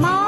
माँ